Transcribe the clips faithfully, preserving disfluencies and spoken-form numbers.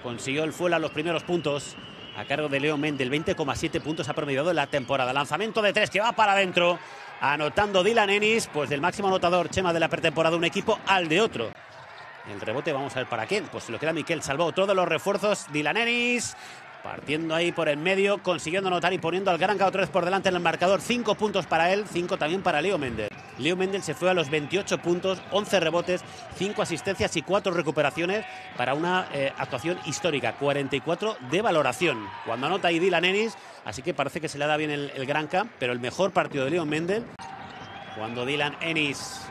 consiguió el Fuela los primeros puntos a cargo de Leo Mendel. veinte coma siete puntos ha promediado en la temporada. Lanzamiento de tres que va para adentro, anotando Dylan Ennis, pues del máximo anotador Chema de la pretemporada un equipo al de otro. El rebote, vamos a ver para quién, pues se lo queda Miquel, salvó todos los refuerzos Dylan Ennis, partiendo ahí por el medio, consiguiendo anotar y poniendo al Gran Canaria otra vez por delante en el marcador. Cinco puntos para él, cinco también para Leo Mendel. Leo Mendel se fue a los veintiocho puntos, once rebotes, cinco asistencias y cuatro recuperaciones para una eh, actuación histórica, cuarenta y cuatro de valoración. Cuando anota ahí Dylan Ennis, así que parece que se le da bien el, el Gran Canaria, pero el mejor partido de Leo Mendel. Cuando Dylan Ennis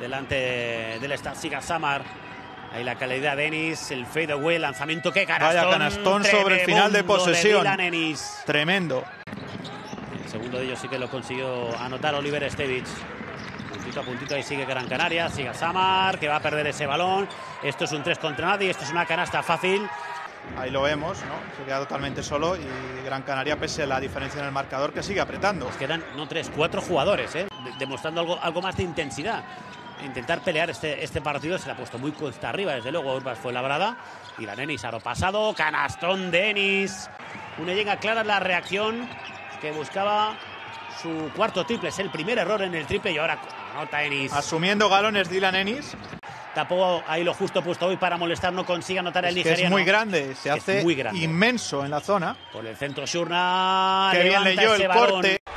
delante del Stasiga Samar, ahí la calidad de Ennis, el fadeaway, lanzamiento, que canastón. Vaya canastón sobre el final de posesión. De Tremendo. El segundo de ellos sí que lo consiguió anotar Oliver Stevic. Puntito a puntito ahí sigue Gran Canaria, sigue Samar, que va a perder ese balón. Esto es un tres contra nadie, esto es una canasta fácil. Ahí lo vemos, ¿no? Se queda totalmente solo y Gran Canaria, pese a la diferencia en el marcador, que sigue apretando. Nos quedan, no tres, cuatro jugadores, ¿eh? De demostrando algo, algo más de intensidad. Intentar pelear este, este partido. Se le ha puesto muy cuesta arriba, desde luego, Urbas Fuenlabrada. Y la Ennis a lo pasado, canastón de Ennis. Una llega clara la reacción, que buscaba su cuarto triple. Es el primer error en el triple y ahora anota Ennis. Asumiendo galones Dylan Ennis. Tapó ahí lo justo puesto hoy para molestar, no consigue anotar el nigeriano. Es muy grande, se hace inmenso en la zona. Por el centro Shurna, que bien leyó el corte.